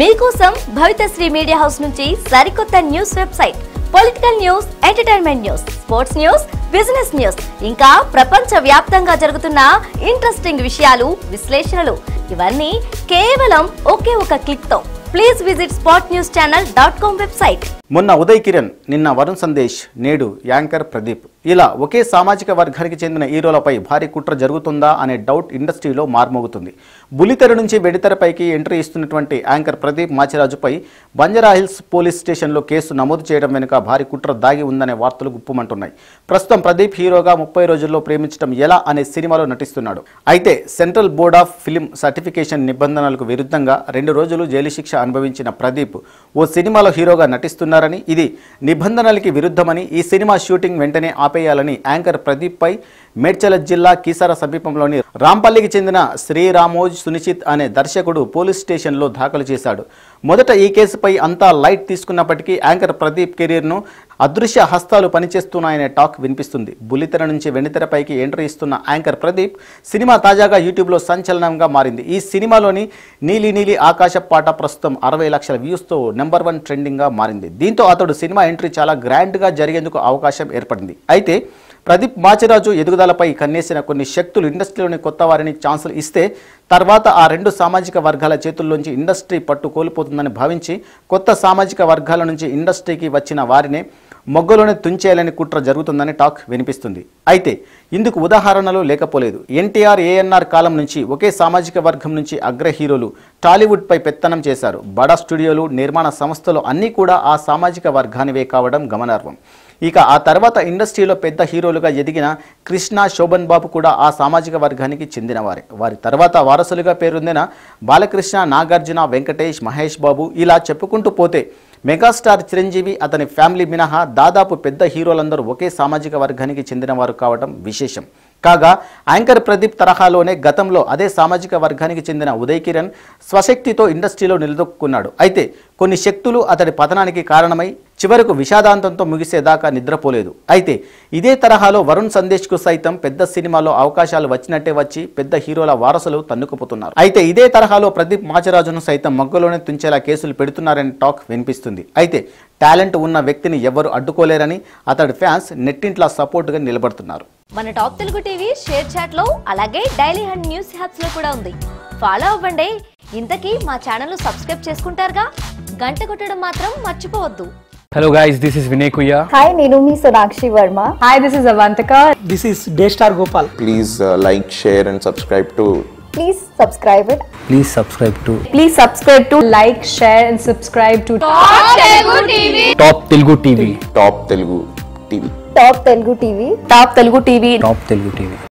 మీకోసం భవిత Shri media house నుంచి సరికొత్త news website, political news, entertainment news, sports news, business news, ఇంకా ప్రపంచవ్యాప్తంగా జరుగుతున్న ఇంట్రెస్టింగ్ విషయాలు, విశ్లేషణలు, ఇవన్నీ కేవలం ఒకే ఒక క్లిక్ తో. Please visit Sport Newschannel.com website. మొన్న ఉదయ్ కిరణ్, నిన్న వరుణ్ సందేశ్, నేడు యాంకర్ ప్రదీప్ ఇలా ఒకే సామాజిక వర్గానికి చెందిన హీరోలపై భారీ కుట్ర జరుగుతుందా అనే డౌట్ ఇండస్ట్రీలో మార్మోగుతుంది. బులితెర నుంచి వెడితెరపైకి ఎంట్రీ ఇస్తున్నటువంటి యాంకర్ ప్రదీప్ మాచిరాజుపై బంజారా హిల్స్ పోలీస్ స్టేషన్లో కేసు నమోదు చేయడం వెనుక భారీ కుట్ర దాగి ఉందనే వార్తలు గుప్పుమంటున్నాయి. ప్రస్తుతం ప్రదీప్ హీరోగా 30 రోజుల్లో ప్రేమించడం ఎలా అనే సినిమాలో నటిస్తున్నాడు. అయితే central board of film certification నిబంధనలకు విరుద్ధంగా 2 రోజులు జైలు శిక్ష అనుభవించిన ప్రదీప్ ఓ సినిమాలో హీరోగా నటిస్తున్నారని, ఇది నిబంధనలకి విరుద్ధమని, ఈ సినిమా షూటింగ్ వెంటనే ఆపేయాలని యాంకర్ ప్రదీప్ పై మేడ్చల్ జిల్లా కీసార సమీపంలోని రాంపల్లికి చెందిన శ్రీ రామోజ్, సునిషిత్ అనే దర్శకుడు పోలీస్ స్టేషన్లో దాఖలు చేశాడు. మొదట ఈ కేసుపై అంతా లైట్ తీసుకున్నప్పటికీ యాంకర్ ప్రదీప్ కెరీర్ను అదృశ్య హస్తాలు పనిచేస్తున్నాయనే టాక్ వినిపిస్తుంది. బుల్లితెర నుంచి వెండితెరపైకి ఎంట్రీ ఇస్తున్న యాంకర్ ప్రదీప్ సినిమా తాజాగా యూట్యూబ్లో సంచలనంగా మారింది. ఈ సినిమాలోని నీలి నీలి ఆకాశ పాట ప్రస్తుతం 60 లక్షల వ్యూస్తో #1 ట్రెండింగ్గా మారింది. దీంతో అతడు సినిమా ఎంట్రీ చాలా గ్రాండ్గా జరిగేందుకు అవకాశం ఏర్పడింది. అయితే ప్రదీప్ మాచిరాజు ఎదుగుదలపై కన్నేసిన కొన్ని శక్తులు ఇండస్ట్రీలోని కొత్త వారిని ఛాన్సులు ఇస్తే తర్వాత ఆ 2 సామాజిక వర్గాల చేతుల్లోంచి ఇండస్ట్రీ పట్టు కోల్పోతుందని భావించి కొత్త సామాజిక వర్గాల నుంచి ఇండస్ట్రీకి వచ్చిన వారినే మొగ్గలోనే తుంచేయాలని కుట్ర జరుగుతుందని టాక్ వినిపిస్తుంది. అయితే ఇందుకు ఉదాహరణలు లేకపోలేదు. ఎన్టీఆర్, ఏఎన్ఆర్ కాలం నుంచి ఒకే సామాజిక వర్గం నుంచి అగ్ర హీరోలు టాలీవుడ్పై పెత్తనం చేశారు. బడా స్టూడియోలు, నిర్మాణ సంస్థలు అన్నీ కూడా ఆ సామాజిక వర్గానివే కావడం గమనార్హం. ఇక ఆ తర్వాత ఇండస్ట్రీలో పెద్ద హీరోలుగా ఎదిగిన కృష్ణ, శోభన్ బాబు కూడా ఆ సామాజిక వర్గానికి చెందినవారే. వారి తర్వాత వారసులుగా పేరొందిన బాలకృష్ణ, నాగార్జున, వెంకటేష్, మహేష్ బాబు ఇలా చెప్పుకుంటూ పోతే మెగాస్టార్ చిరంజీవి, అతని ఫ్యామిలీ మినహా దాదాపు పెద్ద హీరోలందరూ ఒకే సామాజిక వర్గానికి చెందినవారు కావడం విశేషం. కాగా యాంకర్ ప్రదీప్ తరహాలోనే గతంలో అదే సామాజిక వర్గానికి చెందిన ఉదయ్ కిరణ్ స్వశక్తితో ఇండస్ట్రీలో నిలదొక్కున్నాడు. అయితే కొన్ని శక్తులు అతడి పతనానికి కారణమై చివరకు విషాదాంతంతో ముగిసేదాకా నిద్రపోలేదు. అయితే ఇదే తరహాలో వరుణ్ సందేశ్కు సైతం పెద్ద సినిమాలో అవకాశాలు వచ్చినట్టే వచ్చి పెద్ద హీరోల వారసులు తన్నుకుపోతున్నారు. అయితే ఇదే తరహాలో ప్రదీప్ మాచిరాజును సైతం మొగ్గలోనే తుంచేలా కేసులు పెడుతున్నారని టాక్ వినిపిస్తుంది. అయితే టాలెంట్ ఉన్న వ్యక్తిని ఎవ్వరు అడ్డుకోలేరని అతడి ఫ్యాన్స్ నెట్టింట్లా సపోర్ట్గా నిలబడుతున్నారు. మన టాప్ తెలుగు టీవీ షేర్ చాట్లో అలాగే డైలీ హండ్ న్యూస్ హ్యాప్స్లో కూడా ఉంది. ఫాలో అవ్వండి. ఇంతకీ మా ఛానల్ను సబ్స్క్రైబ్ చేసుకుంటారుగా? గంట కొట్టడం మాత్రం మర్చిపోవద్దు. Hello guys, this is Vinay Kuya. Hi, Neenumi Sadakshi Varma. Hi, this is Avantika. This is Daystar Gopal. Please like, share and subscribe to. Please subscribe it. Please subscribe to. Please subscribe to. Like, share and subscribe to. Top Telugu TV. Top Telugu TV. Top Telugu TV. Top Telugu TV. Top Telugu TV. Top Telugu TV.